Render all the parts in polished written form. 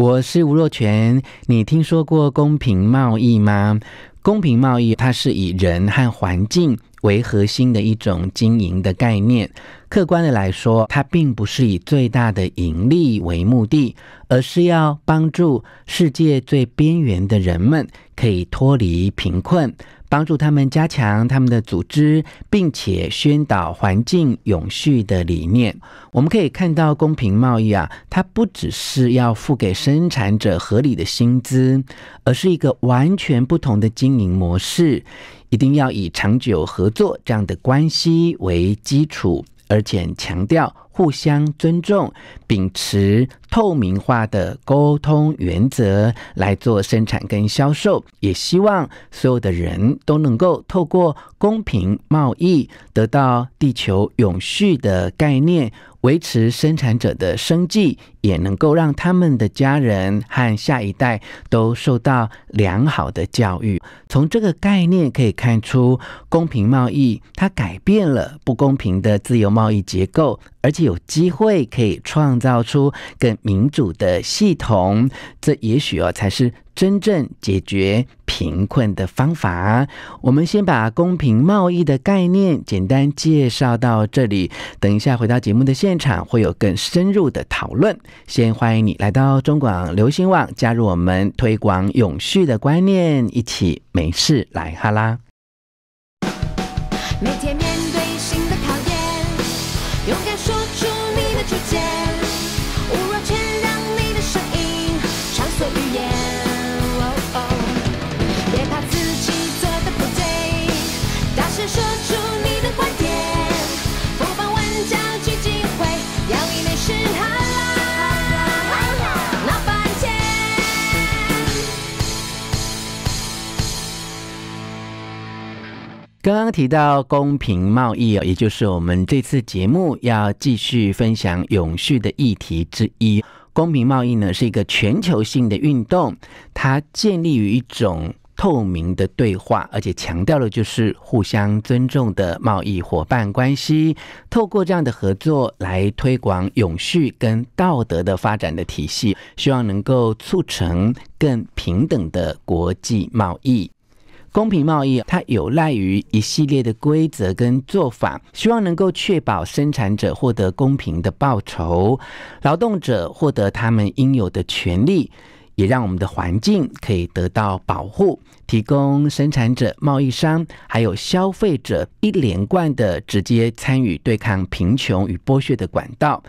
我是吴若权。你听说过公平贸易吗？公平贸易它是以人和环境为核心的一种经营的概念，客观的来说，它并不是以最大的盈利为目的，而是要帮助世界最边缘的人们可以脱离贫困，帮助他们加强他们的组织，并且宣导环境永续的理念。我们可以看到公平贸易它不只是要付给生产者合理的薪资，而是一个完全不同的经营模式，一定要以长久合作这样的关系为基础，而且强调互相尊重，秉持透明化的沟通原则来做生产跟销售，也希望所有的人都能够透过公平贸易得到地球永续的概念，维持生产者的生计，也能够让他们的家人和下一代都受到良好的教育。从这个概念可以看出，公平贸易它改变了不公平的自由贸易结构，而且有机会可以创造出更民主的系统，这也许才是真正解决贫困的方法。我们先把公平贸易的概念简单介绍到这里，等一下回到节目的现场会有更深入的讨论。先欢迎你来到中广流行网，加入我们推广永续的观念，一起没事来哈拉。每天面对新的考验，勇敢说出你的主见，无若全让你的声音畅所欲言。别怕自己做的不对，大声说出你的观点，不妨万教聚集会，要以美食哈拉闹翻天。刚刚提到公平贸易，也就是我们这次节目要继续分享永续的议题之一。公平贸易呢，是一个全球性的运动，它建立于一种透明的对话，而且强调的就是互相尊重的贸易伙伴关系，透过这样的合作来推广永续跟道德的发展的体系，希望能够促成更平等的国际贸易。公平贸易它有赖于一系列的规则跟做法，希望能够确保生产者获得公平的报酬，劳动者获得他们应有的权利，也让我们的环境可以得到保护，提供生产者、贸易商还有消费者一连贯的直接参与对抗贫穷与剥削的管道。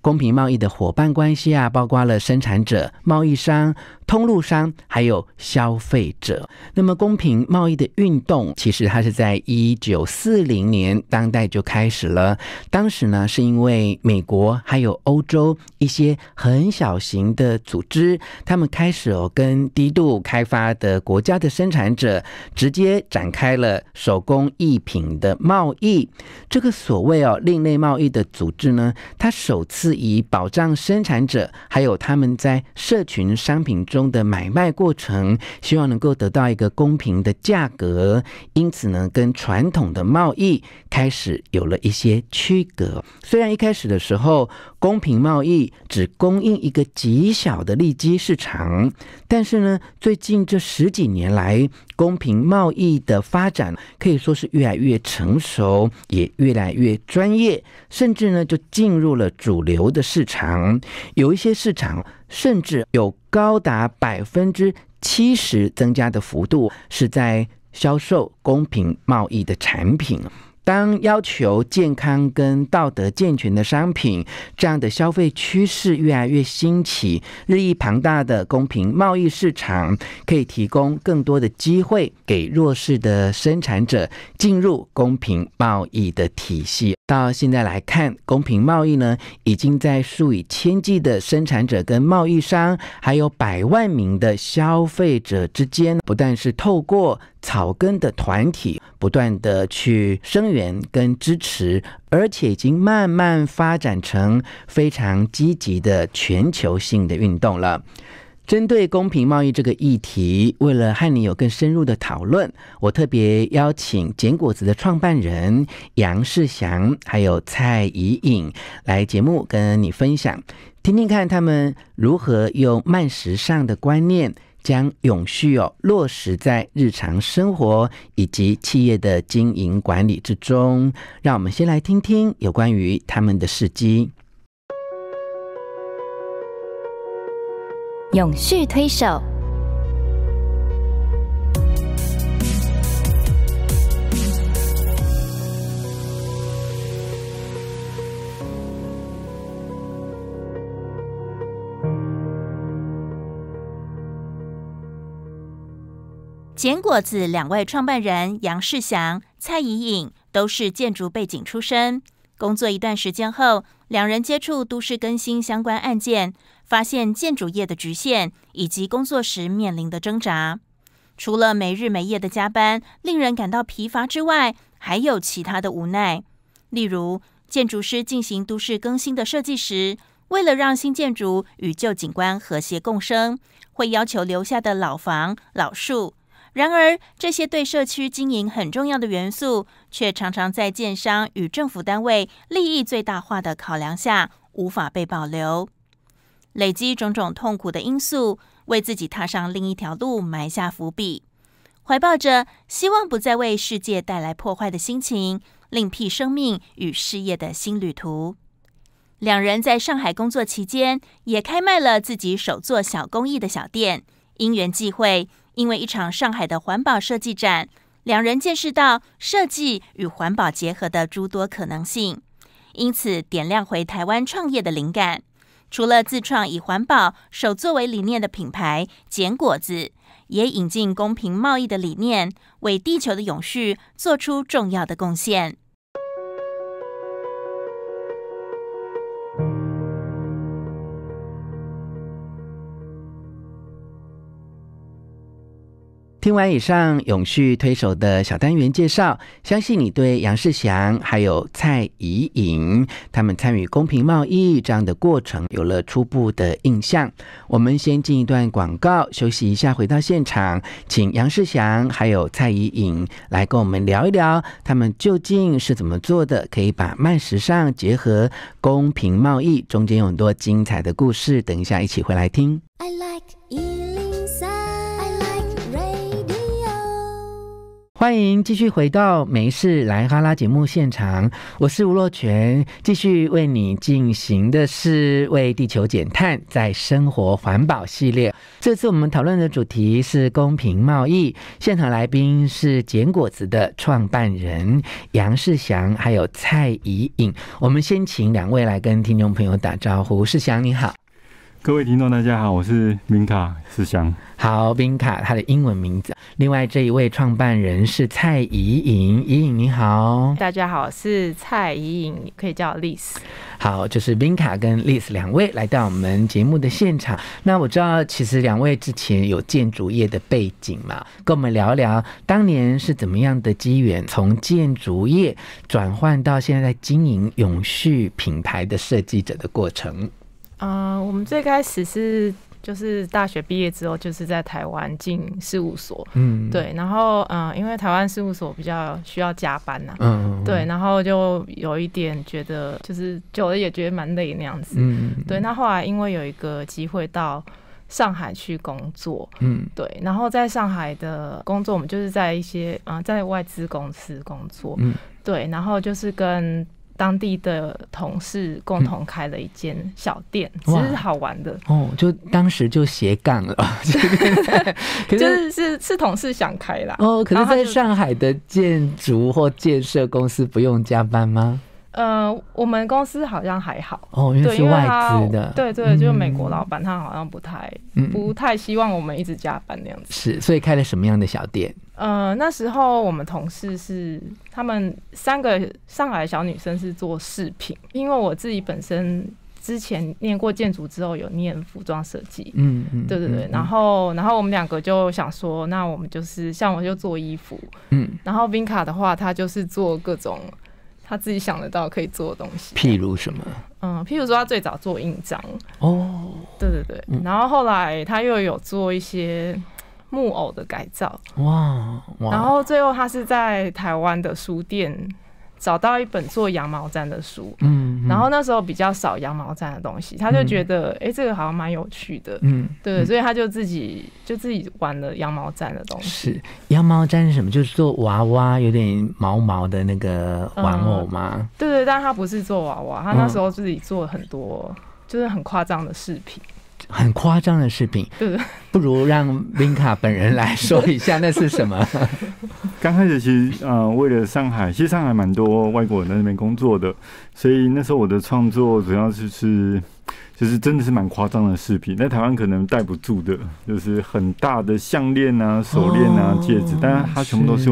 公平贸易的伙伴关系包括了生产者、贸易商、通路商还有消费者。那么公平贸易的运动其实它是在1940年当代就开始了，当时呢是因为美国还有欧洲一些很小型的组织，他们开始跟低度开发的国家的生产者直接展开了手工艺品的贸易。这个所谓另类贸易的组织呢，它首次以保障生产者还有他们在社群商品中的买卖过程，希望能够得到一个公平的价格，因此呢跟传统的贸易开始有了一些区隔。虽然一开始的时候公平贸易只供应一个极小的利基市场，但是呢最近这十几年来，公平贸易的发展可以说是越来越成熟，也越来越专业，甚至呢就进入了主流的市场，有一些市场甚至有高达70%增加的幅度是在销售公平贸易的产品。当要求健康跟道德健全的商品这样的消费趋势越来越兴起，日益庞大的公平贸易市场可以提供更多的机会给弱势的生产者进入公平贸易的体系。到现在来看，公平贸易呢已经在数以千计的生产者跟贸易商还有百万名的消费者之间，不但是透过草根的团体不断的去声援跟支持，而且已经慢慢发展成非常积极的全球性的运动了。针对公平贸易这个议题，为了和你有更深入的讨论，我特别邀请简果子的创办人杨世祥还有蔡怡颖来节目跟你分享，听听看他们如何用慢时尚的观念将永续落实在日常生活以及企业的经营管理之中。让我们先来听听有关于他们的事迹。永续推手，简果子两位创办人杨世祥、蔡怡颖都是建筑背景出身。工作一段时间后，两人接触都市更新相关案件，发现建筑业的局限以及工作时面临的挣扎。除了没日没夜的加班令人感到疲乏之外，还有其他的无奈。例如，建筑师进行都市更新的设计时，为了让新建筑与旧景观和谐共生，会要求留下的老房、老树。然而，这些对社区经营很重要的元素，却常常在建商与政府单位利益最大化的考量下，无法被保留。累积种种痛苦的因素，为自己踏上另一条路埋下伏笔。怀抱着希望不再为世界带来破坏的心情，另辟生命与事业的新旅途。两人在上海工作期间，也开卖了自己手作小工艺的小店。因缘际会，因为一场上海的环保设计展，两人见识到设计与环保结合的诸多可能性，因此点亮回台湾创业的灵感。除了自创以环保手作为理念的品牌简果子，也引进公平贸易的理念，为地球的永续做出重要的贡献。听完以上永续推手的小单元介绍，相信你对杨世祥还有蔡怡颖他们参与公平贸易这样的过程有了初步的印象。我们先进一段广告休息一下，回到现场请杨世祥还有蔡怡颖来跟我们聊一聊，他们究竟是怎么做的可以把慢时尚结合公平贸易，中间有很多精彩的故事，等一下一起回来听。 I like you.欢迎继续回到没事来哈拉节目现场，我是吴若权，继续为你进行的是为地球减碳在生活环保系列。这次我们讨论的主题是公平贸易，现场来宾是简果子的创办人杨世祥还有蔡怡颖。我们先请两位来跟听众朋友打招呼。世祥你好。各位听众大家好，我是 Minka 世祥。好， Vinca 他的英文名字。另外这一位创办人是蔡怡颖。怡颖你好。大家好，是蔡怡颖，可以叫 Liz。 好，就是 Vinca 跟 Liz 两位来到我们节目的现场。那我知道其实两位之前有建筑业的背景嘛，跟我们聊聊当年是怎么样的机缘从建筑业转换到现在经营永续品牌的设计者的过程。我们最开始是就是大学毕业之后，就是在台湾进事务所，嗯，对，然后因为台湾事务所比较需要加班呐，嗯，对，然后就有一点觉得就是久了也觉得蛮累那样子，嗯，对，那后来因为有一个机会到上海去工作，嗯，对，然后在上海的工作，我们就是在一些在外资公司工作，嗯，对，然后就是跟当地的同事共同开了一间小店，只是好玩的哦。就当时就斜杠了，就是同事想开啦。哦，可是在上海的建筑或建设公司不用加班吗？我们公司好像还好哦，因为是外资的，对对，就是美国老板他好像不太希望我们一直加班那样子。是，所以开了什么样的小店？那时候我们同事是他们三个上海的小女生是做饰品，因为我自己本身之前念过建筑之后有念服装设计，嗯嗯，对对对，然后我们两个就想说，那我们就是像我就做衣服，嗯，然后 Vinca 的话他就是做各种。他自己想得到可以做的东西。譬如什么？嗯，譬如说他最早做印章哦，对对对，嗯、然后后来他又有做一些木偶的改造，哇，哇然后最后他是在台湾的书店找到一本做羊毛毡的书，嗯，嗯然后那时候比较少羊毛毡的东西，他就觉得哎、嗯欸，这个好像蛮有趣的，嗯，对，所以他就自己玩了羊毛毡的东西。是羊毛毡是什么？就是做娃娃，有点毛毛的那个玩偶吗？嗯、对对，但他不是做娃娃，他那时候自己做了很多，嗯、就是很夸张的饰品。很夸张的饰品，不如让 Vinca 本人来说一下那是什么。刚开始其实为了上海，其实上海蛮多外国人在那边工作的，所以那时候我的创作主要就是真的是蛮夸张的饰品，在台湾可能戴不住的，就是很大的项链啊、手链啊、戒指，但它全部都是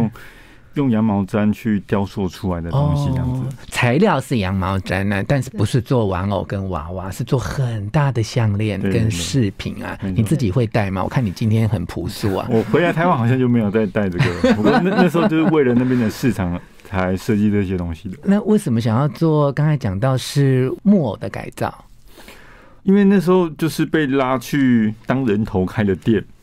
用羊毛毡去雕塑出来的东西，这样子、哦。材料是羊毛毡呢、啊，但是不是做玩偶跟娃娃，是做很大的项链跟饰品啊。你自己会戴吗？我看你今天很朴素啊。我回来台湾好像就没有再戴这个，不过那时候就是为了那边的市场才设计这些东西的。那为什么想要做？刚才讲到是木偶的改造，因为那时候就是被拉去当人头开的店。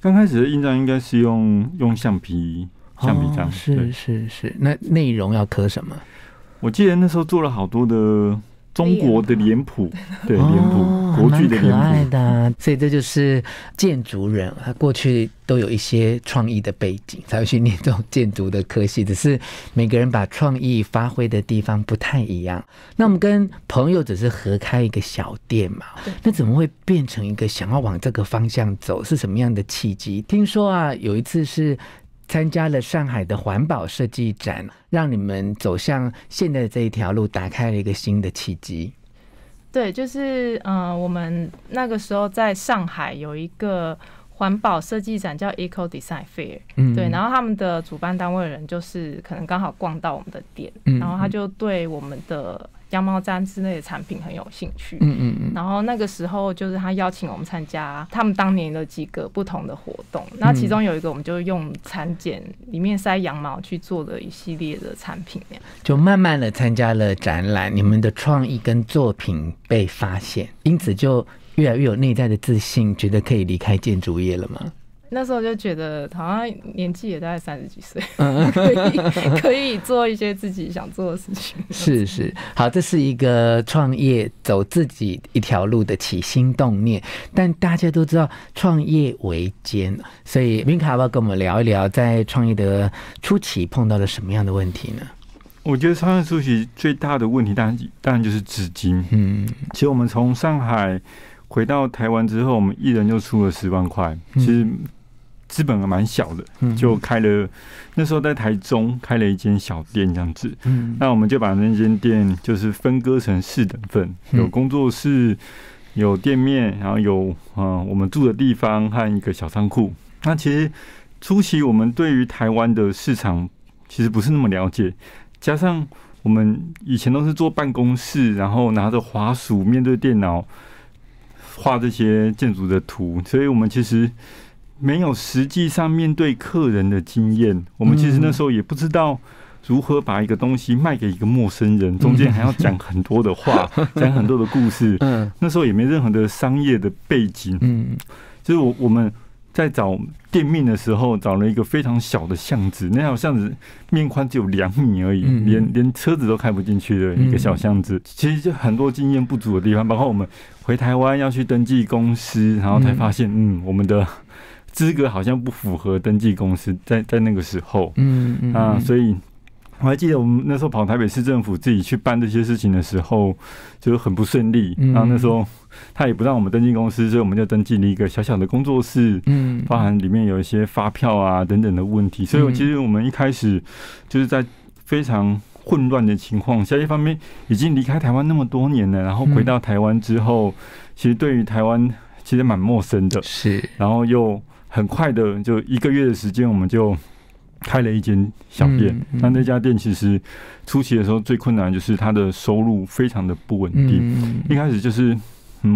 刚开始的印章应该是用橡皮章，是是是。那内容要刻什么？我记得那时候做了好多的中国的脸谱，对脸谱，国剧的脸谱，蛮可爱的。所以这就是建筑人，他过去都有一些创意的背景，才会去念这种建筑的科系。只是每个人把创意发挥的地方不太一样。那我们跟朋友只是合开一个小店嘛，那怎么会变成一个想要往这个方向走？是什么样的契机？听说啊，有一次是参加了上海的环保设计展，让你们走向现在的这一条路，打开了一个新的契机。对，就是我们那个时候在上海有一个环保设计展叫 Eco Design Fair， 对，然后他们的主办单位人就是可能刚好逛到我们的店，然后他就对我们的羊毛毡之类的产品很有兴趣，然后那个时候就是他邀请我们参加他们当年的几个不同的活动，那其中有一个我们就用蚕茧里面塞羊毛去做的一系列的产品，就慢慢的参加了展览，你们的创意跟作品被发现，因此就越来越有内在的自信，觉得可以离开建筑业了吗？那时候就觉得好像年纪也大概30几岁，可以做一些自己想做的事情。是是，好，这是一个创业走自己一条路的起心动念，但大家都知道创业维艰，所以Minka要不要跟我们聊一聊在创业的初期碰到了什么样的问题呢？我觉得创业初期最大的问题当然就是资金。其实我们从上海回到台湾之后，我们一人就出了10万块，其实资本还蛮小的，就开了。那时候在台中开了一间小店这样子，那我们就把那间店就是分割成4等份，有工作室，有店面，然后有我们住的地方和一个小仓库。那其实初期我们对于台湾的市场其实不是那么了解，加上我们以前都是坐办公室，然后拿着滑鼠面对电脑画这些建筑的图，所以我们其实没有实际上面对客人的经验。我们其实那时候也不知道如何把一个东西卖给一个陌生人，中间还要讲很多的话，讲很多的故事。那时候也没任何的商业的背景。就是我们在找店面的时候，找了一个非常小的巷子，那条巷子面宽只有2米而已，连车子都开不进去的一个小巷子。其实就很多经验不足的地方，包括我们回台湾要去登记公司，然后才发现，我们的资格好像不符合登记公司，在那个时候，所以我还记得我们那时候跑台北市政府自己去办这些事情的时候，就是很不顺利。然后那时候他也不让我们登记公司，所以我们就登记了一个小小的工作室，包含里面有一些发票啊等等的问题。所以其实我们一开始就是在非常混乱的情况下，一方面已经离开台湾那么多年了，然后回到台湾之后，其实对于台湾其实蛮陌生的，是，然后又很快的就1个月的时间，我们就开了一间小店。那那家店其实初期的时候最困难就是它的收入非常的不稳定，一开始就是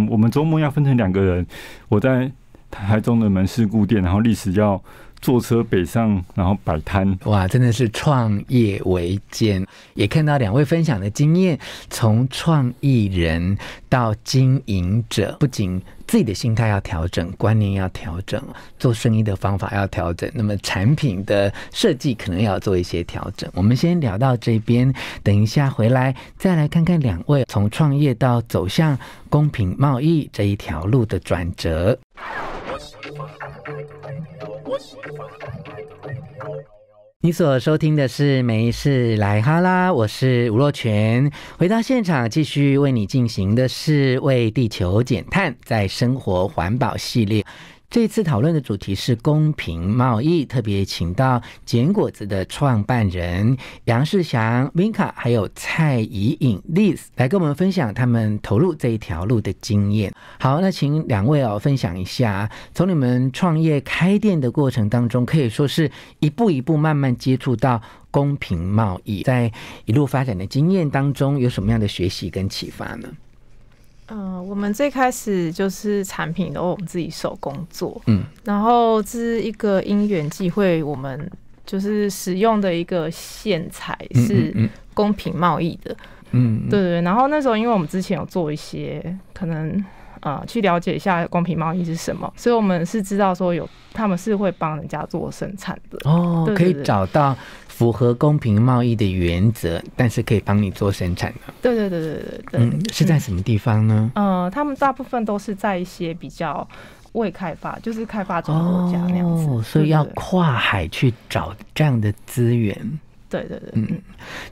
我们周末要分成2个人，我在台中的门市顾店，然后历史要坐车北上，然后摆摊。哇，真的是创业维艰，也看到两位分享的经验，从创意人到经营者，不仅自己的心态要调整，观念要调整，做生意的方法要调整，那么产品的设计可能要做一些调整。我们先聊到这边，等一下回来再来看看两位从创业到走向公平贸易这一条路的转折。你所收听的是没事来哈啦，我是吴若权，回到现场继续为你进行的是为地球减碳在生活环保系列。这次讨论的主题是公平贸易，特别请到简果子的创办人杨世祥 Vinca 还有蔡怡颖 Liz 来跟我们分享他们投入这一条路的经验。好，那请两位分享一下，从你们创业开店的过程当中，可以说是一步一步慢慢接触到公平贸易，在一路发展的经验当中有什么样的学习跟启发呢？我们最开始就是产品都我们自己手工做，然后这是一个因缘际会，我们就是使用的一个线材是公平贸易的，对对。然后那时候因为我们之前有做一些可能去了解一下公平贸易是什么，所以我们是知道说有他们是会帮人家做生产的哦，对对对，可以找到符合公平贸易的原则，但是可以帮你做生产的。对对对对对对。是在什么地方呢？他们大部分都是在一些比较未开发，就是开发中国家那样子，所以要跨海去找这样的资源。对对对，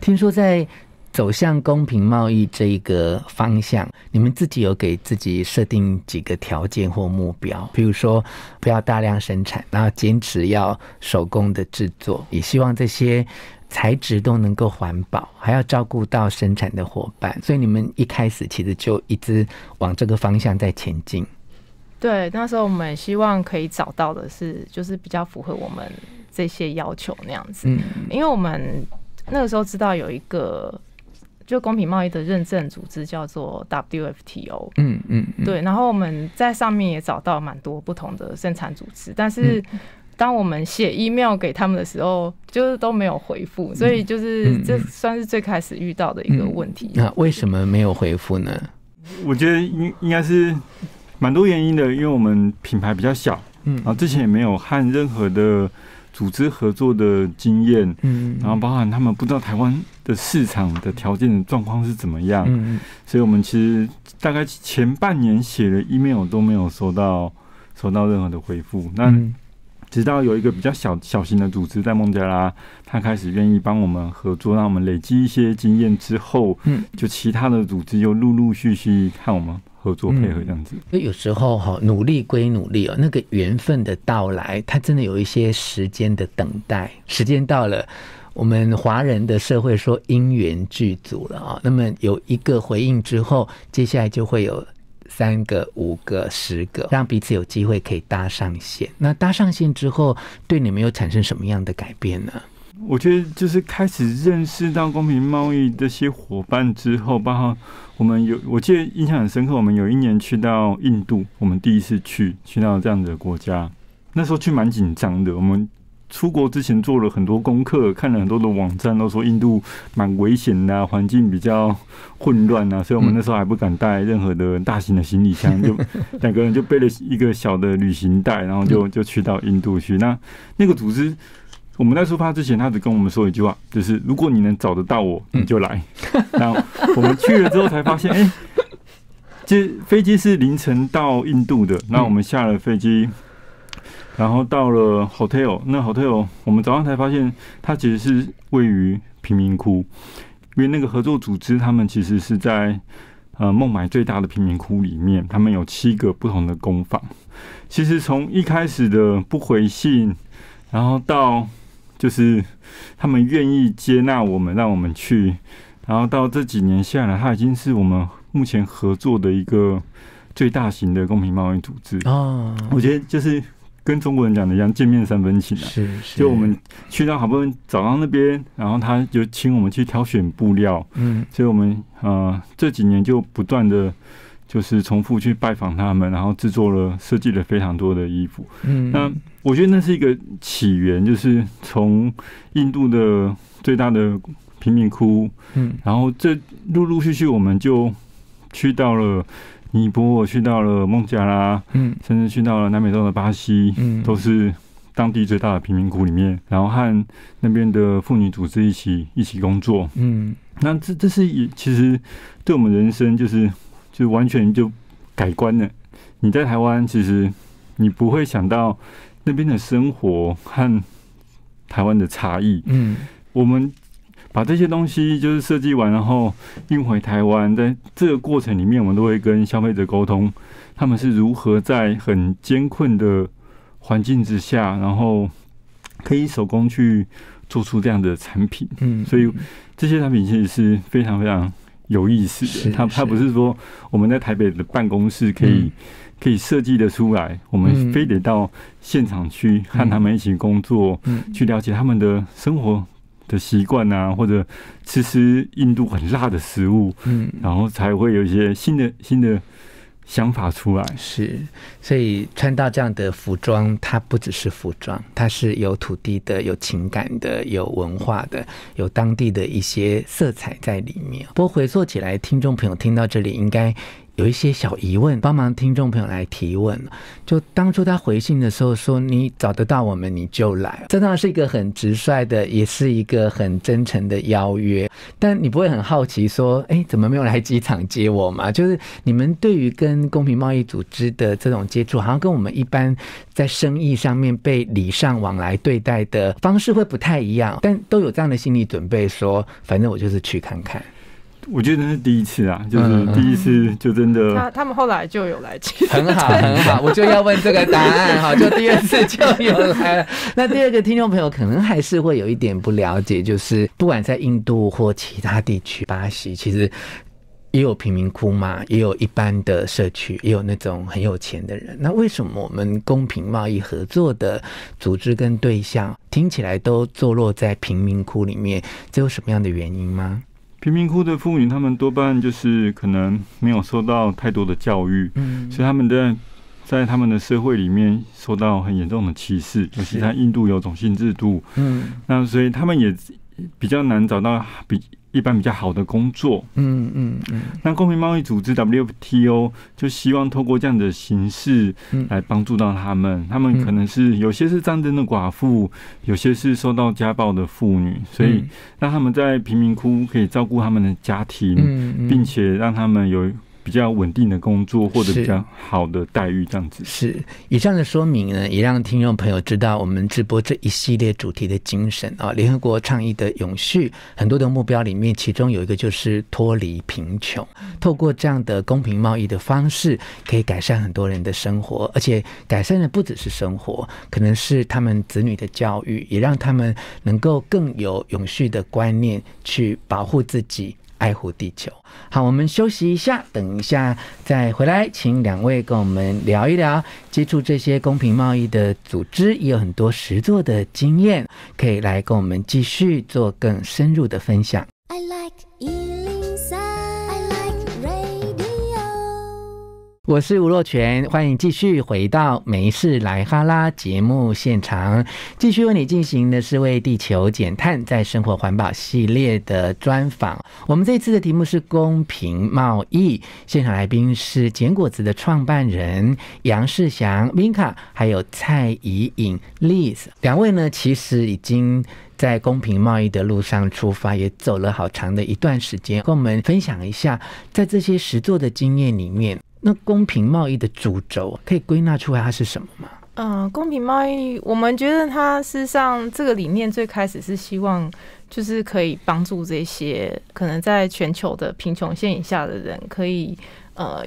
听说在走向公平贸易这一个方向，你们自己有给自己设定几个条件或目标，比如说不要大量生产，然后坚持要手工的制作，也希望这些材质都能够环保，还要照顾到生产的伙伴，所以你们一开始其实就一直往这个方向在前进。对，那时候我们希望可以找到的是就是比较符合我们这些要求那样子，因为我们那个时候知道有一个就公平贸易的认证组织叫做 WFTO， 对，然后我们在上面也找到蛮多不同的生产组织，但是当我们写 email 给他们的时候，就是都没有回复，所以就是这算是最开始遇到的一个问题。那为什么没有回复呢？我觉得应该是蛮多原因的，因为我们品牌比较小，然后之前也没有和任何的组织合作的经验，然后包含他们不知道台湾的市场的条件的状况是怎么样，所以我们其实大概前半年写了 email 都没有收到任何的回复。那直到有一个比较小型的组织在孟加拉，他开始愿意帮我们合作，让我们累积一些经验之后，就其他的组织又陆续看我们合作配合这样子。有时候努力归努力那个缘分的到来，它真的有一些时间的等待，时间到了，我们华人的社会说因缘具足了那么有一个回应之后，接下来就会有3个、5个、10个，让彼此有机会可以搭上线。那搭上线之后，对你们又产生什么样的改变呢？我觉得就是开始认识到公平贸易这些伙伴之后，包括我们我记得印象很深刻，我们有一年去到印度，我们第一次去到这样的国家，那时候去蛮紧张的。我们出国之前做了很多功课，看了很多的网站，都说印度蛮危险的环境比较混乱所以我们那时候还不敢带任何的大型的行李箱，就2个人就背了一个小的旅行袋，然后就去到印度去。那个组织，我们在出发之前，他只跟我们说一句话，就是如果你能找得到我，你就来。然后我们去了之后才发现，飞机是凌晨到印度的，那我们下了飞机，然后到了 hotel， 那 hotel 我们早上才发现，它其实是位于贫民窟，因为那个合作组织他们其实是在孟买最大的贫民窟里面，他们有7个不同的工坊。其实从一开始的不回信，然后到就是他们愿意接纳我们，让我们去。然后到这几年下来，它已经是我们目前合作的一个最大型的公平贸易组织啊。我觉得就是跟中国人讲的一样，见面三分情啊。是，就我们去到好不容易找到那边，然后他就请我们去挑选布料，嗯，所以我们这几年就不断的。就是重复去拜访他们，然后制作了、设计了非常多的衣服。嗯，那我觉得那是一个起源，就是从印度的最大的贫民窟，嗯，然后这陆陆续续我们就去到了尼泊尔，去到了孟加拉，嗯，甚至去到了南美洲的巴西，嗯，都是当地最大的贫民窟里面，然后和那边的妇女组织一起工作。嗯，那这是其实对我们人生就完全就改观了。你在台湾，其实你不会想到那边的生活和台湾的差异。嗯，我们把这些东西就是设计完，然后运回台湾，在这个过程里面，我们都会跟消费者沟通，他们是如何在很艰困的环境之下，然后可以手工去做出这样的产品。嗯，所以这些产品其实是非常非常。有意思的，它不是说我们在台北的办公室可以设计的出来，我们非得到现场去和他们一起工作，去了解他们的生活的习惯啊，或者吃印度很辣的食物，然后才会有一些新的想法出来。是，所以穿到这样的服装，它不只是服装，它是有土地的、有情感的、有文化的、有当地的一些色彩在里面。不过回溯起来，听众朋友听到这里应该有一些小疑问，帮忙听众朋友来提问。就当初他回信的时候说，你找得到我们你就来，这当然是一个很直率的，也是一个很真诚的邀约。但你不会很好奇说，哎，怎么没有来机场接我嘛？就是你们对于跟公平贸易组织的这种接触，好像跟我们一般在生意上面被礼尚往来对待的方式会不太一样，但都有这样的心理准备说，反正我就是去看看。我觉得那是第一次啊，就是第一次就真的。他们后来就有来接，很好很好，我就要问这个答案哈，就第二次就有来了。那第二个听众朋友可能还是会有一点不了解，就是不管在印度或其他地区，巴西其实也有贫民窟嘛，也有一般的社区，也有那种很有钱的人。那为什么我们公平贸易合作的组织跟对象听起来都坐落在贫民窟里面？这有什么样的原因吗？贫民窟的妇女，她们多半就是可能没有受到太多的教育，嗯，所以她们在他们的社会里面受到很严重的歧视，尤其在印度有种姓制度，嗯，那所以他们也比较难找到比一般比较好的工作，嗯嗯嗯。那公平贸易组织 WFTO 就希望透过这样的形式来帮助到他们，他们可能是有些是战争的寡妇，有些是受到家暴的妇女，所以让他们在贫民窟可以照顾他们的家庭，并且让他们有比较稳定的工作或者比较好的待遇，这样子。是，以上的说明呢，也让听众朋友知道我们直播这一系列主题的精神啊。联合国倡议的永续很多的目标里面，其中有一个就是脱离贫穷，透过这样的公平贸易的方式可以改善很多人的生活，而且改善的不只是生活，可能是他们子女的教育，也让他们能够更有永续的观念去保护自己，爱护地球。好，我们休息一下，等一下再回来，请两位跟我们聊一聊接触这些公平贸易的组织，也有很多实作的经验，可以来跟我们继续做更深入的分享。I like you.我是吴若权，欢迎继续回到没事来哈拉节目现场，继续为你进行的是为地球减碳在生活环保系列的专访。我们这次的题目是公平贸易，现场来宾是简果子的创办人杨世祥 Vinca 还有蔡怡颖 Liz 两位呢，其实已经在公平贸易的路上出发，也走了好长的一段时间，跟我们分享一下在这些实作的经验里面，那公平贸易的主轴可以归纳出来它是什么吗？公平贸易，我们觉得它事实上这个理念最开始是希望就是可以帮助这些可能在全球的贫穷线以下的人可以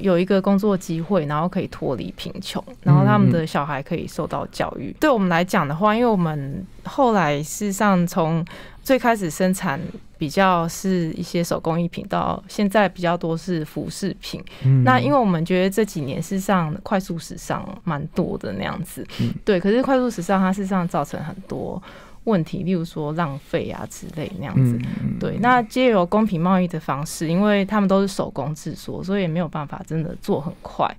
有一个工作机会，然后可以脱离贫穷，然后他们的小孩可以受到教育。对我们来讲的话，因为我们后来事实上从最开始生产比较是一些手工艺品，到现在比较多是服饰品。那因为我们觉得这几年事实上快速时尚蛮多的那样子，对。可是快速时尚它事实上造成很多问题，例如说浪费啊之类那样子，对。那藉由公平贸易的方式，因为他们都是手工制作，所以也没有办法真的做很快。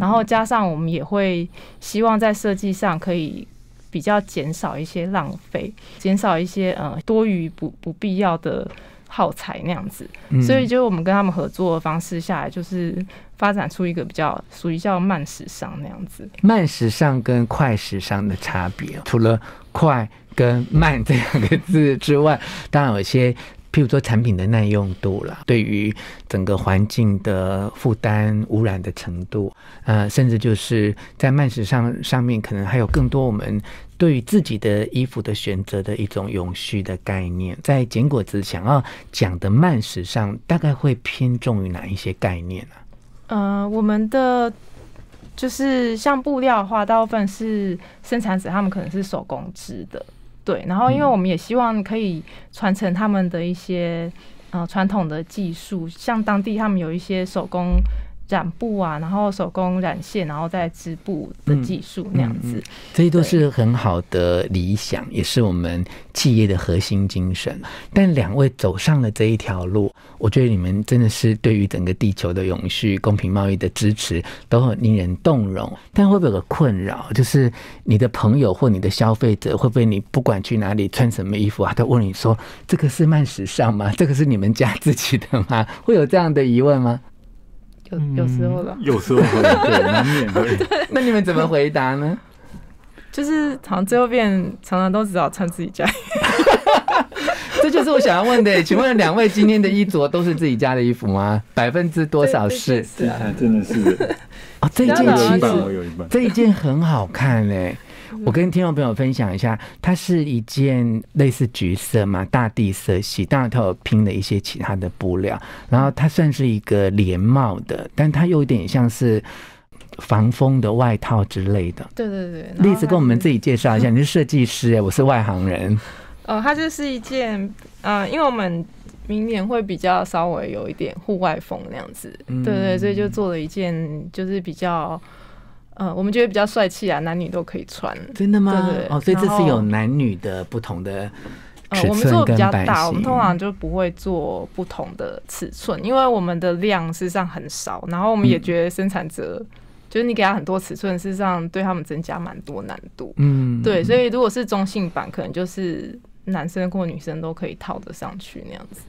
然后加上我们也会希望在设计上可以比较减少一些浪费，减少一些多余不必要的耗材那样子。所以就我们跟他们合作的方式下来，就是发展出一个比较属于叫慢时尚那样子。慢时尚跟快时尚的差别，除了快跟慢这两个字之外，当然有些譬如说产品的耐用度啦，对于整个环境的负担、污染的程度，甚至就是在慢时尚上面，可能还有更多我们对于自己的衣服的选择的一种永续的概念。在简果子想要讲的慢时尚，大概会偏重于哪一些概念呢？我们的就是像布料的话，大部分是生产者他们可能是手工织的，对。然后因为我们也希望可以传承他们的一些传统的技术，像当地他们有一些手工染布啊，然后手工染线，然后再织布的技术那样子。这些都是很好的理想，也是我们企业的核心精神。但两位走上了这一条路，我觉得你们真的是对于整个地球的永续、公平贸易的支持都很令人动容。但会不会有个困扰，就是你的朋友或你的消费者，会不会你不管去哪里穿什么衣服啊，都问你说这个是慢时尚吗？这个是你们家自己的吗？会有这样的疑问吗？有时候了，有时候对，难免会。那你们怎么回答呢？就是好像最后变常常都只好穿自己家。这就是我想要问的。请问两位今天的衣着都是自己家的衣服吗？多少是？对啊，真的是。哦，这一件其实这一件很好看嘞。我跟听众朋友分享一下，它是一件类似橘色嘛，大地色系，当然它有拼了一些其他的布料，然后它算是一个连帽的，但它有点像是防风的外套之类的。对对对，丽子跟我们自己介绍一下，你是设计师我是外行人。它就是一件因为我们明年会比较稍微有一点户外风那样子，对对，所以就做了一件就是比较。我们觉得比较帅气啊，男女都可以穿。真的吗？对对。哦，所以这是有男女的不同的尺寸跟版型。我们做比较大，我们通常就不会做不同的尺寸，因为我们的量事实上很少。然后我们也觉得生产者，就是你给他很多尺寸，事实上对他们增加蛮多难度。对，所以如果是中性版，可能就是男生或女生都可以套得上去那样子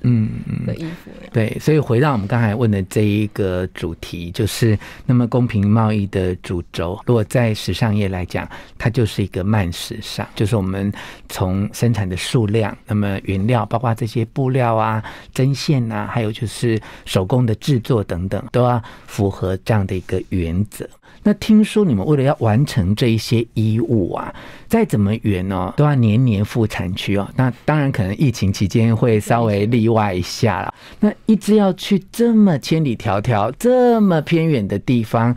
的衣服那样。对，所以回到我们刚才问的这一个主题，就是那么公平贸易的主轴，如果在时尚业来讲，它就是一个慢时尚，就是我们从生产的数量，那么原料包括这些布料啊、针线啊，还有就是手工的制作等等，都要符合这样的一个原则。那听说你们为了要完成这一些衣物啊，再怎么远哦，都要年年赴产区哦。那当然可能疫情期间会稍微例外一下啦。那一直要去这么千里迢迢、这么偏远的地方，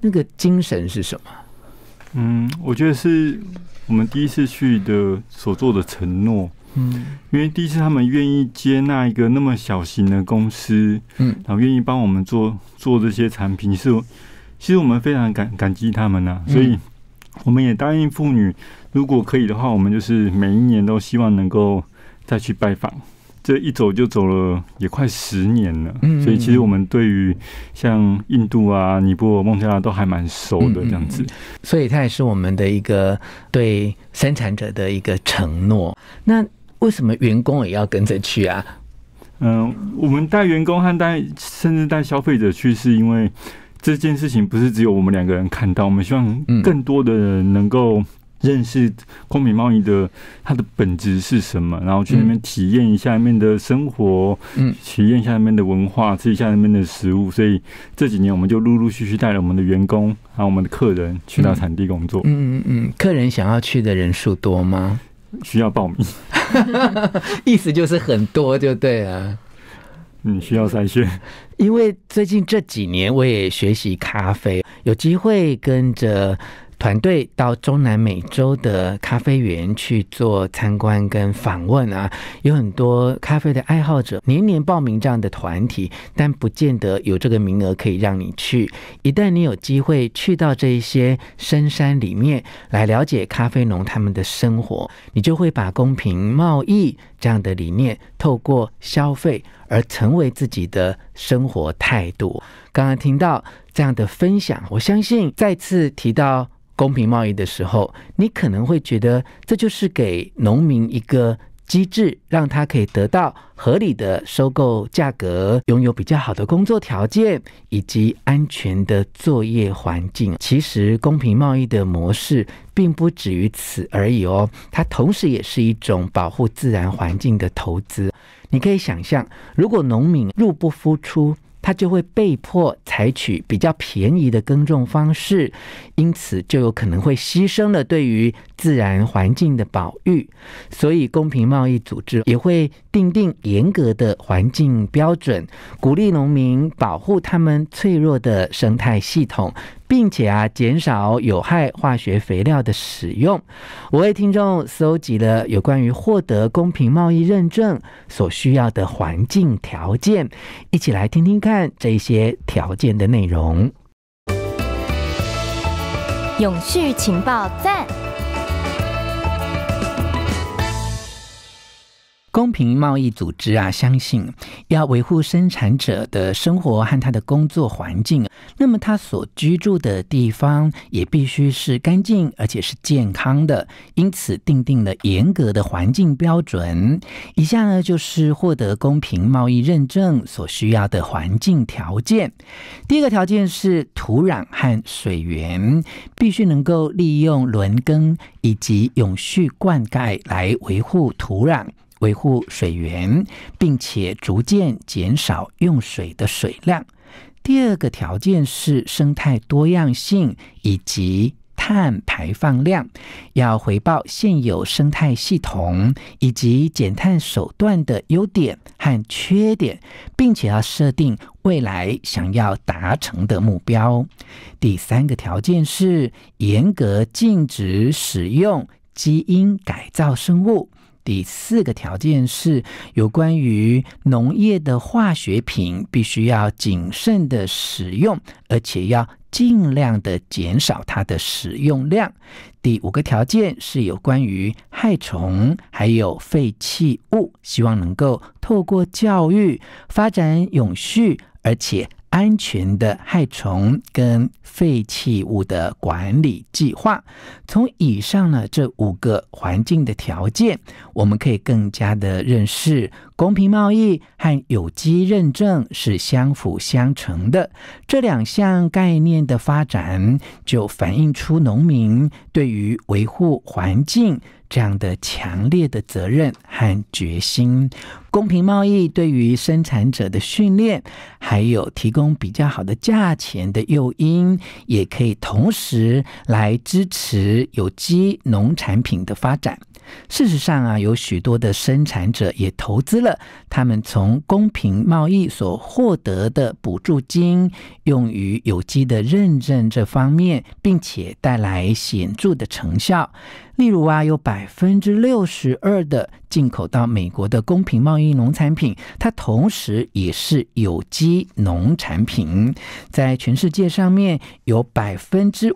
那个精神是什么？我觉得是我们第一次去的所做的承诺。因为第一次他们愿意接纳一个那么小型的公司，然后愿意帮我们做这些产品是。其实我们非常感激他们呐，所以我们也答应妇女，如果可以的话，我们就是每一年都希望能够再去拜访。这一走就走了也快10年了，所以其实我们对于像印度啊、尼泊尔、孟加拉都还蛮熟的这样子。所以它也是我们的一个对生产者的一个承诺。那为什么员工也要跟着去啊？我们带员工和甚至带消费者去，是因为这件事情不是只有我们两个人看到，我们希望更多的人能够认识公平贸易的它的本质是什么，然后去那边体验一下那边的生活，体验一下那边的文化，吃一下那边的食物。所以这几年我们就陆陆续续带了我们的员工还有我们的客人去到产地工作。客人想要去的人数多吗？需要报名。意思就是很多就对了。需要筛选。因为最近这几年我也学习咖啡，有机会跟着团队到中南美洲的咖啡园去做参观跟访问啊，有很多咖啡的爱好者年年报名这样的团体，但不见得有这个名额可以让你去。一旦你有机会去到这一些深山里面来了解咖啡农他们的生活，你就会把公平贸易这样的理念透过消费而成为自己的生活态度。刚刚听到这样的分享，我相信再次提到公平贸易的时候，你可能会觉得这就是给农民一个机制，让他可以得到合理的收购价格，拥有比较好的工作条件以及安全的作业环境。其实公平贸易的模式并不止于此而已哦，它同时也是一种保护自然环境的投资。你可以想象，如果农民入不敷出，他就会被迫采取比较便宜的耕种方式，因此就有可能会牺牲了对于自然环境的保育。所以公平贸易组织也会订定严格的环境标准，鼓励农民保护他们脆弱的生态系统，并且减少有害化学肥料的使用。我为听众搜集了有关于获得公平贸易认证所需要的环境条件，一起来听听看这些条件的内容。永续情报站，公平贸易组织相信要维护生产者的生活和他的工作环境，那么他所居住的地方也必须是干净而且是健康的，因此订定了严格的环境标准。以下呢就是获得公平贸易认证所需要的环境条件。第一个条件是土壤和水源必须能够利用轮耕以及永续灌溉来维护土壤，维护水源，并且逐渐减少用水的水量。第二个条件是生态多样性以及碳排放量，要回报现有生态系统以及减碳手段的优点和缺点，并且要设定未来想要达成的目标。第三个条件是严格禁止使用基因改造生物。第四个条件是有关于农业的化学品必须要谨慎的使用，而且要尽量的减少它的使用量。第五个条件是有关于害虫还有废弃物，希望能够透过教育发展永续而且安全的害虫跟废弃物的管理计划。从以上呢这五个环境的条件，我们可以更加的认识公平贸易和有机认证是相辅相成的。这两项概念的发展就反映出农民对于维护环境这样的强烈的责任和决心。公平贸易对于生产者的训练还有提供比较好的价钱的诱因，也可以同时来支持有机农产品的发展。事实上有许多的生产者也投资了他们从公平贸易所获得的补助金用于有机的认证这方面，并且带来显著的成效。例如有 62% 的进口到美国的公平贸易农产品，它同时也是有机农产品。在全世界上面有 52%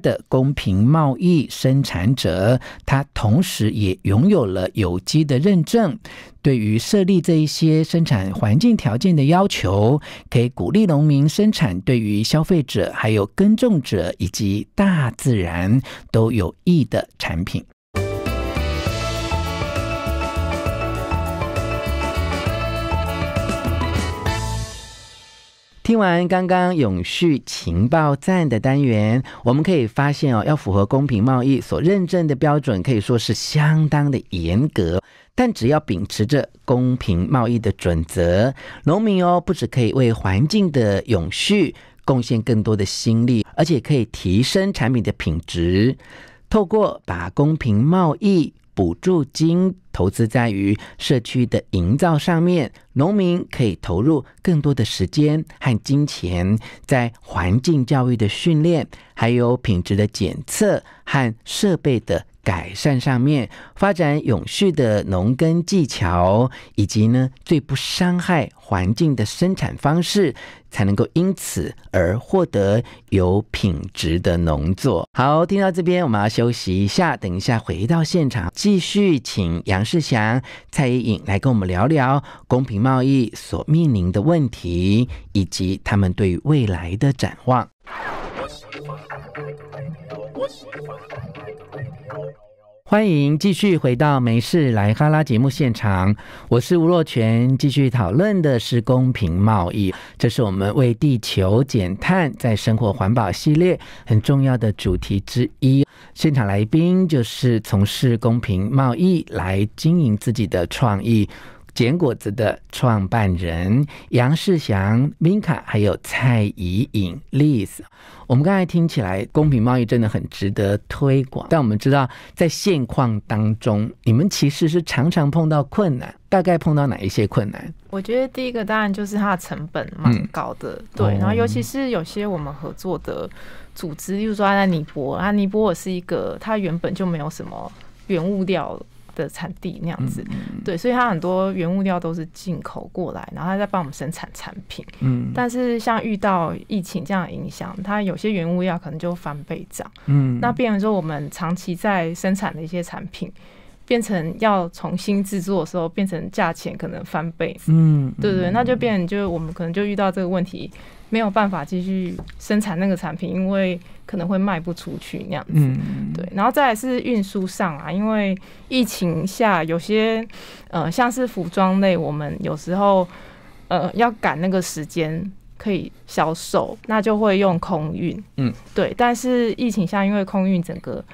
的公平贸易生产者，它同时也拥有了有机的认证。对于设立这一些生产环境条件的要求，可以鼓励农民生产对于消费者还有耕种者以及大自然都有益的产品。听完刚刚永续情报站的单元，我们可以发现要符合公平贸易所认证的标准可以说是相当的严格，但只要秉持着公平贸易的准则，农民不只可以为环境的永续贡献更多的心力，而且可以提升产品的品质。透过把公平贸易补助金投资在于社区的营造上面，农民可以投入更多的时间和金钱在环境教育的训练，还有品质的检测和设备的改善上面，发展永续的农耕技巧，以及呢最不伤害环境的生产方式，才能够因此而获得有品质的农作。好，听到这边我们要休息一下，等一下回到现场继续请杨世祥、蔡依颖来跟我们聊聊公平贸易所面临的问题，以及他们对未来的展望。欢迎继续回到没事来哈拉节目现场，我是吴若权，继续讨论的是公平贸易，这是我们为地球减碳在生活环保系列很重要的主题之一。现场来宾就是从事公平贸易来经营自己的创意简果子的创办人杨世祥、Minka 还有蔡宜颖 Liz。 我们刚才听起来公平贸易真的很值得推广，但我们知道在现况当中你们其实是常常碰到困难，大概碰到哪一些困难？我觉得第一个当然就是它的成本蛮高的，对，然后尤其是有些我们合作的组织，例如说在尼泊尔，尼泊尔是一个它原本就没有什么原物料的产地那样子，对，所以它很多原物料都是进口过来，然后它在帮我们生产产品。但是像遇到疫情这样的影响，它有些原物料可能就翻倍涨。那变成说我们长期在生产的一些产品，变成要重新制作的时候，变成价钱可能翻倍。对对，那就变成就我们可能就遇到这个问题，没有办法继续生产那个产品，因为可能会卖不出去那样子。对，然后再来是运输上啊，因为疫情下有些像是服装类，我们有时候要赶那个时间可以销售，那就会用空运。对，但是疫情下因为空运整个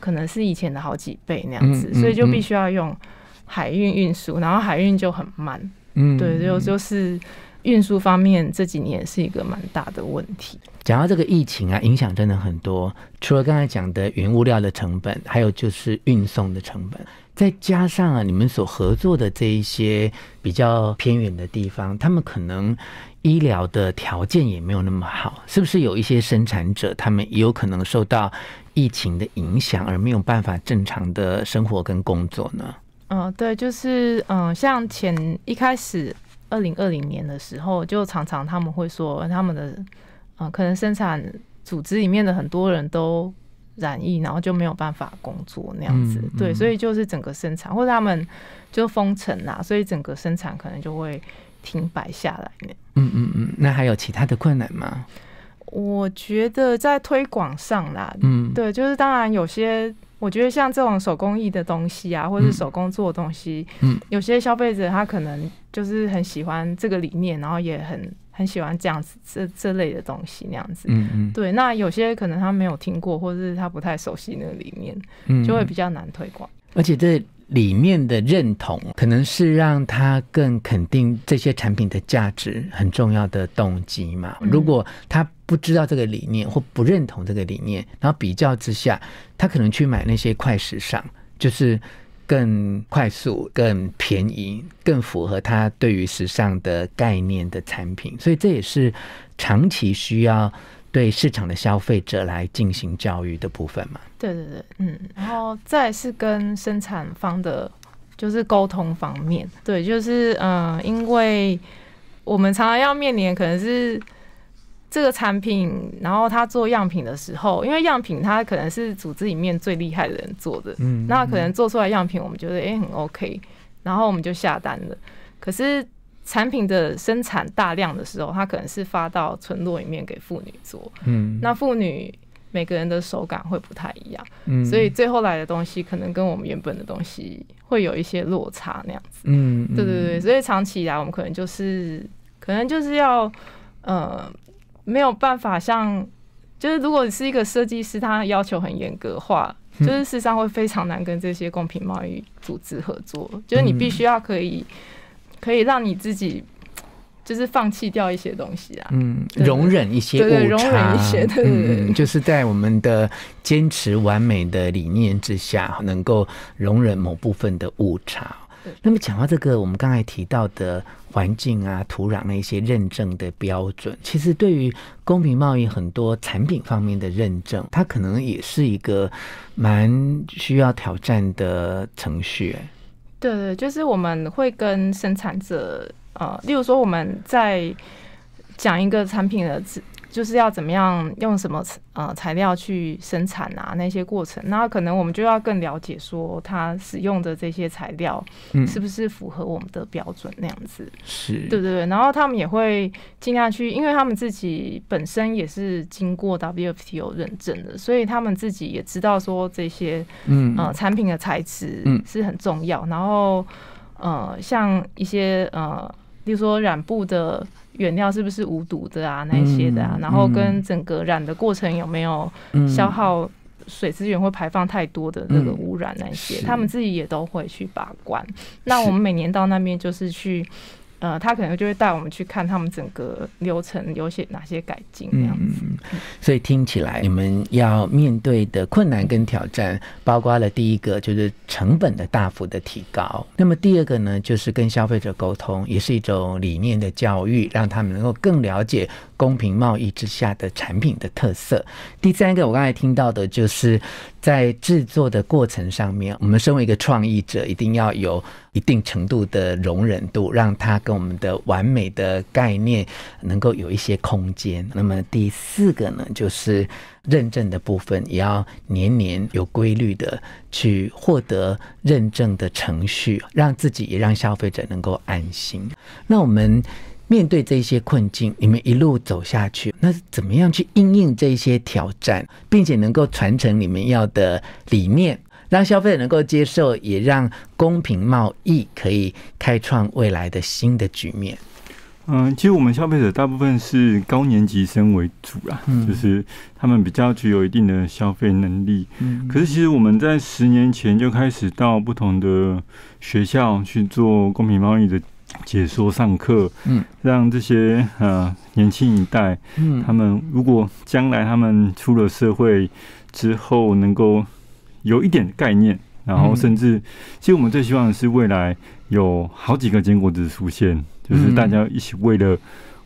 可能是以前的好几倍那样子，所以就必须要用海运运输，然后海运就很慢。对，就是运输方面这几年是一个蛮大的问题。讲到这个疫情啊，影响真的很多，除了刚才讲的原物料的成本，还有就是运送的成本，再加上啊你们所合作的这一些比较偏远的地方，他们可能医疗的条件也没有那么好，是不是有一些生产者他们也有可能受到疫情的影响而没有办法正常的生活跟工作呢？对，就是像前一开始2020年的时候，就常常他们会说他们的可能生产组织里面的很多人都染疫，然后就没有办法工作那样子。对，所以就是整个生产，或者他们就封城啦，所以整个生产可能就会停摆下来。那还有其他的困难吗？我觉得在推广上啦，对，就是当然有些我觉得像这种手工艺的东西啊，或是手工做的东西，有些消费者他可能就是很喜欢这个理念，然后也很喜欢这样子这类的东西那样子。对，那有些可能他没有听过，或是他不太熟悉那个理念，就会比较难推广。而且这里面的认同可能是让他更肯定这些产品的价值很重要的动机嘛。如果他不知道这个理念或不认同这个理念，然后比较之下他可能去买那些快时尚，就是更快速更便宜更符合他对于时尚的概念的产品，所以这也是长期需要对市场的消费者来进行教育的部分嘛。对对对，然后再是跟生产方的就是沟通方面，对，就是因为我们常常要面临可能是这个产品，然后他做样品的时候，因为样品他可能是组织里面最厉害的人做的，那可能做出来样品我们觉得很 OK， 然后我们就下单了，可是产品的生产大量的时候，它可能是发到村落里面给妇女做，那妇女每个人的手感会不太一样，所以最后来的东西可能跟我们原本的东西会有一些落差那样子。对对对，所以长期以来我们可能就是要没有办法像就是如果是一个设计师，他要求很严格化，就是事实上会非常难跟这些公平贸易组织合作，就是你必须要可以让你自己就是放弃掉一些东西啊，嗯，容忍一些误差，对对，容忍一些，对对对，嗯，就是在我们的坚持完美的理念之下，能够容忍某部分的误差。那么讲到这个，我们刚才提到的环境啊、土壤的一些认证的标准，其实对于公平贸易很多产品方面的认证，它可能也是一个蛮需要挑战的程序。对对，就是我们会跟生产者，例如说我们在讲一个产品的，就是要怎么样用什么材料去生产啊，那些过程，那可能我们就要更了解说它使用的这些材料是不是符合我们的标准那样子，是，对对对。然后他们也会尽量去，因为他们自己本身也是经过 WFTO 认证的，所以他们自己也知道说这些产品的材质是很重要。然后像一些例如说染布的原料是不是无毒的啊，那些的啊，然后跟整个染的过程有没有消耗水资源或排放太多的那个污染那些，他们自己也都会去把关。那我们每年到那边就是去，他可能就会带我们去看他们整个流程有些哪些改进那样子。所以听起来你们要面对的困难跟挑战，包括了第一个就是成本的大幅的提高，那么第二个呢，就是跟消费者沟通，也是一种理念的教育，让他们能够更了解公平贸易之下的产品的特色。第三个我刚才听到的就是在制作的过程上面，我们身为一个创意者，一定要有一定程度的容忍度，让它跟我们的完美的概念能够有一些空间。那么第四个呢，就是认证的部分也要年年有规律的去获得认证的程序，让自己也让消费者能够安心。那我们面对这些困境，你们一路走下去，那怎么样去因应这些挑战，并且能够传承你们要的理念，让消费者能够接受，也让公平贸易可以开创未来的新的局面？其实我们消费者大部分是高年级生为主啦，就是他们比较具有一定的消费能力。可是其实我们在10年前就开始到不同的学校去做公平贸易的解说上课，让这些年轻一代，他们如果将来他们出了社会之后能够有一点概念，然后甚至其实我们最希望的是未来有好几个坚果子出现，就是大家一起为了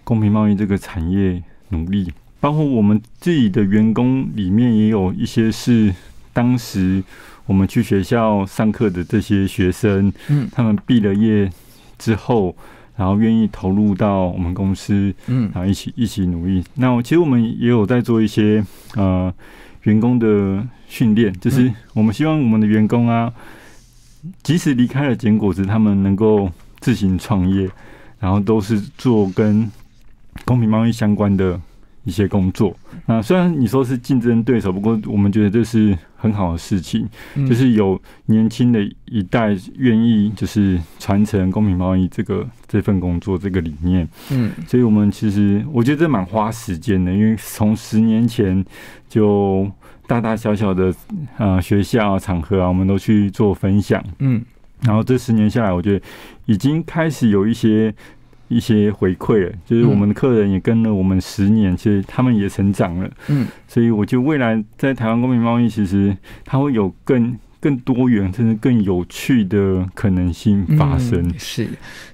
公平贸易这个产业努力。包括我们自己的员工里面也有一些是当时我们去学校上课的这些学生，他们毕了业之后，然后愿意投入到我们公司，然后一起努力。那其实我们也有在做一些员工的训练，就是我们希望我们的员工啊，即使离开了坚果子，他们能够自行创业，然后都是做跟公平贸易相关的一些工作。那虽然你说是竞争对手，不过我们觉得这是很好的事情，就是有年轻的一代愿意就是传承公平贸易这份工作这个理念。所以我们其实我觉得这蛮花时间的，因为从10年前就大大小小的学校啊、场合啊，我们都去做分享。然后这10年下来，我觉得已经开始有一些回馈了，就是我们的客人也跟了我们10年，其实他们也成长了。所以我觉得未来在台湾公平贸易，其实它会有更多元甚至更有趣的可能性发生。是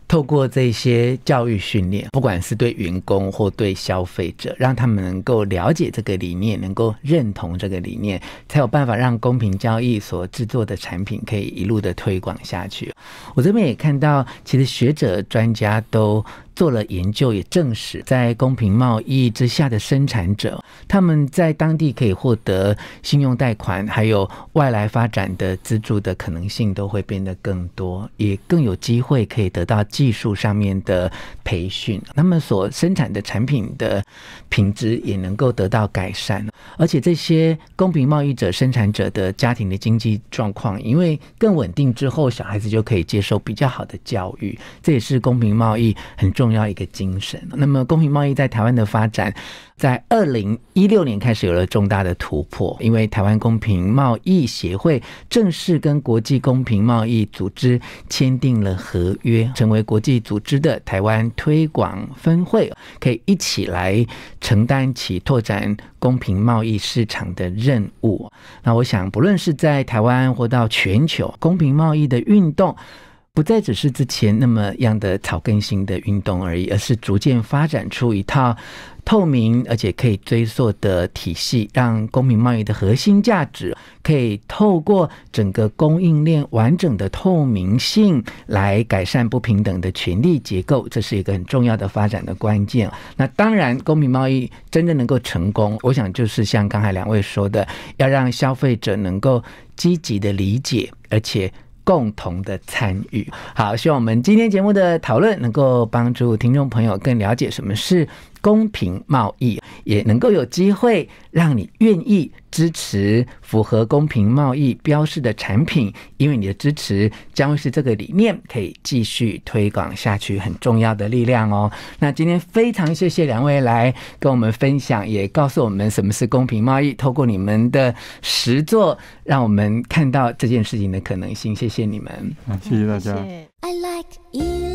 透过这些教育训练，不管是对员工或对消费者，让他们能够了解这个理念，能够认同这个理念，才有办法让公平交易所制作的产品可以一路的推广下去。我这边也看到，其实学者专家都做了研究，也证实在公平贸易之下的生产者，他们在当地可以获得信用贷款还有外来发展的资助的可能性都会变得更多，也更有机会可以得到技术上面的培训，他们所生产的产品的品质也能够得到改善。而且这些公平贸易者生产者的家庭的经济状况因为更稳定之后，小孩子就可以接受比较好的教育，这也是公平贸易很重要重要一个精神。那么公平贸易在台湾的发展在2016年开始有了重大的突破，因为台湾公平贸易协会正式跟国际公平贸易组织签订了合约，成为国际组织的台湾推广分会，可以一起来承担起拓展公平贸易市场的任务。那我想不论是在台湾或到全球，公平贸易的运动不再只是之前那么样的草根型的运动而已，而是逐渐发展出一套透明而且可以追溯的体系，让公平贸易的核心价值可以透过整个供应链完整的透明性来改善不平等的权利结构，这是一个很重要的发展的关键。那当然公平贸易真正能够成功，我想就是像刚才两位说的，要让消费者能够积极的理解而且共同的参与。好，希望我们今天节目的讨论能够帮助听众朋友更了解什么是公平贸易，也能够有机会让你愿意支持符合公平贸易标示的产品，因为你的支持将会是这个理念可以继续推广下去很重要的力量哦。那今天非常谢谢两位来跟我们分享，也告诉我们什么是公平贸易，透过你们的实作让我们看到这件事情的可能性。谢谢你们，谢谢大家。I like you.